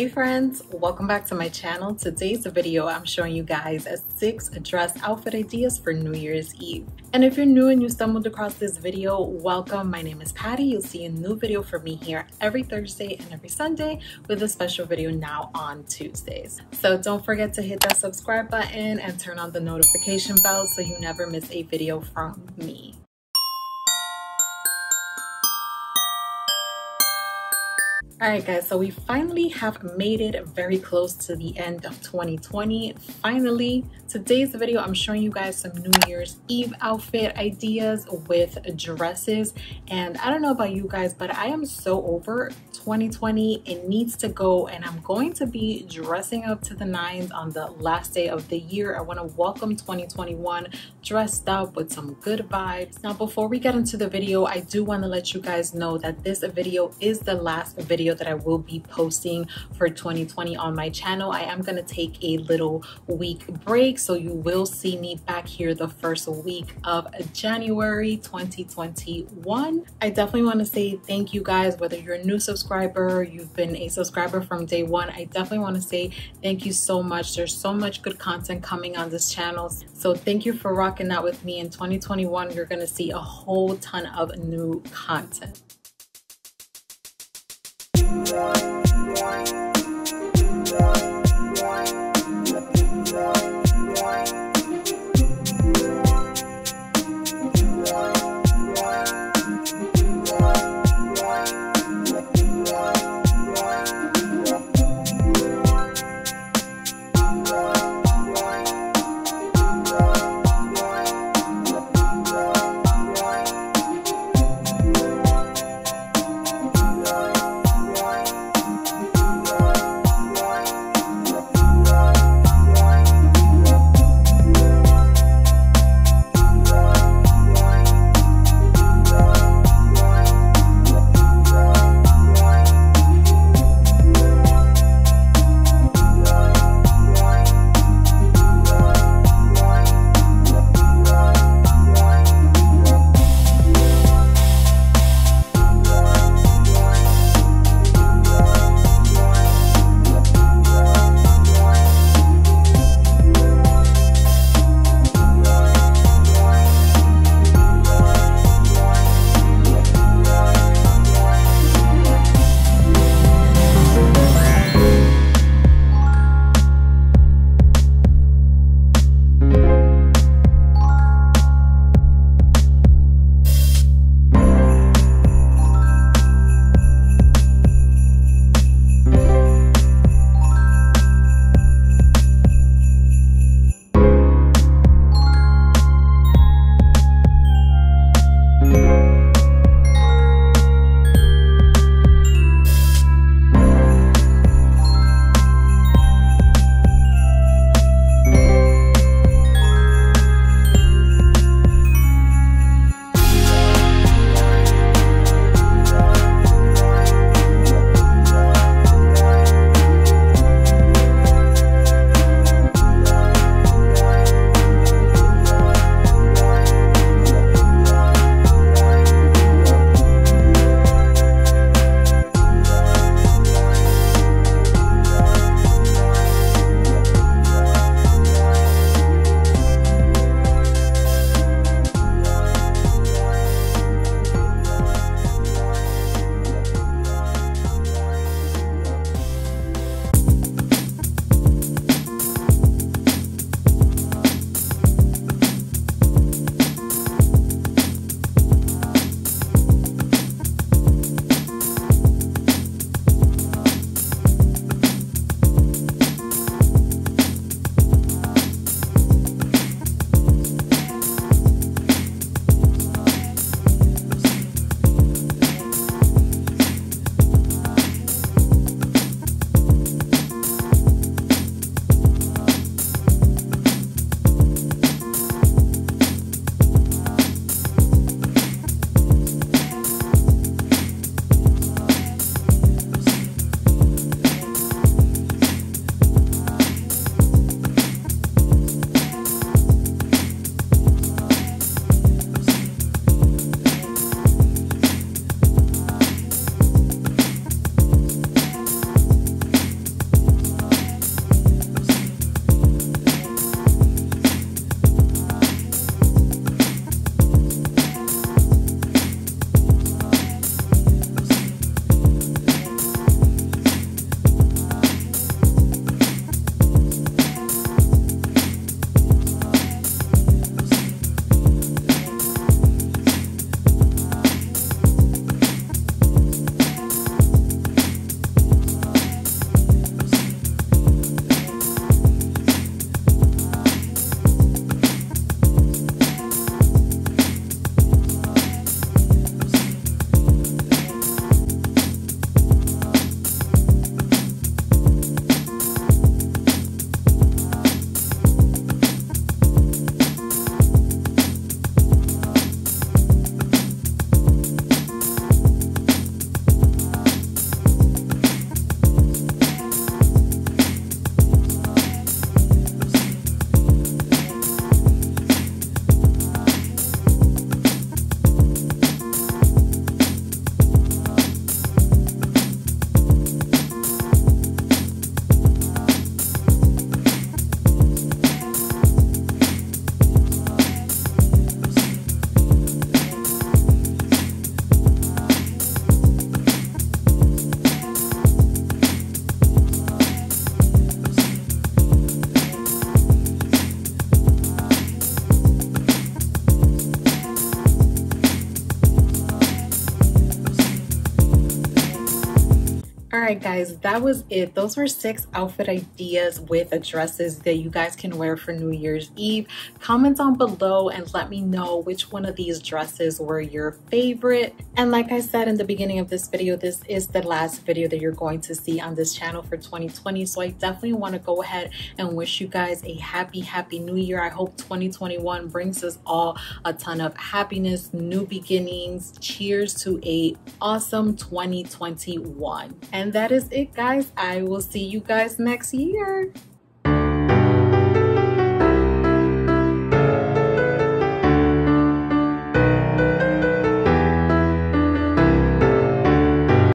Hey friends, welcome back to my channel. Today's video I'm showing you guys 6 dress outfit ideas for New Year's Eve. And if you're new and you stumbled across this video, welcome. My name is Patty. You'll see a new video from me here every Thursday and every Sunday with a special video now on Tuesdays. So don't forget to hit that subscribe button and turn on the notification bell so you never miss a video from me. Alright guys, so we finally have made it very close to the end of 2020. Finally, today's video I'm showing you guys some New Year's Eve outfit ideas with dresses. And I don't know about you guys, but I am so over 2020. It needs to go, and I'm going to be dressing up to the nines on the last day of the year. I want to welcome 2021 dressed up with some good vibes. Now before we get into the video, I do want to let you guys know that this video is the last video that I will be posting for 2020 on my channel. I am going to take a little week break, so you will see me back here the first week of January 2021. I definitely want to say thank you guys, whether you're a new subscriber, you've been a subscriber from day one. I definitely want to say thank you so much. There's so much good content coming on this channel, so thank you for rocking out with me. In 2021, you're going to see a whole ton of new content. right, guys, that was it. Those were 6 outfit ideas with dresses that you guys can wear for New Year's Eve. Comment down below and let me know which one of these dresses were your favorite. And like I said in the beginning of this video, this is the last video that you're going to see on this channel for 2020. So I definitely want to go ahead and wish you guys a happy new year. I hope 2021 brings us all a ton of happiness, new beginnings. Cheers to a awesome 2021. And that is it, guys. I will see you guys next year.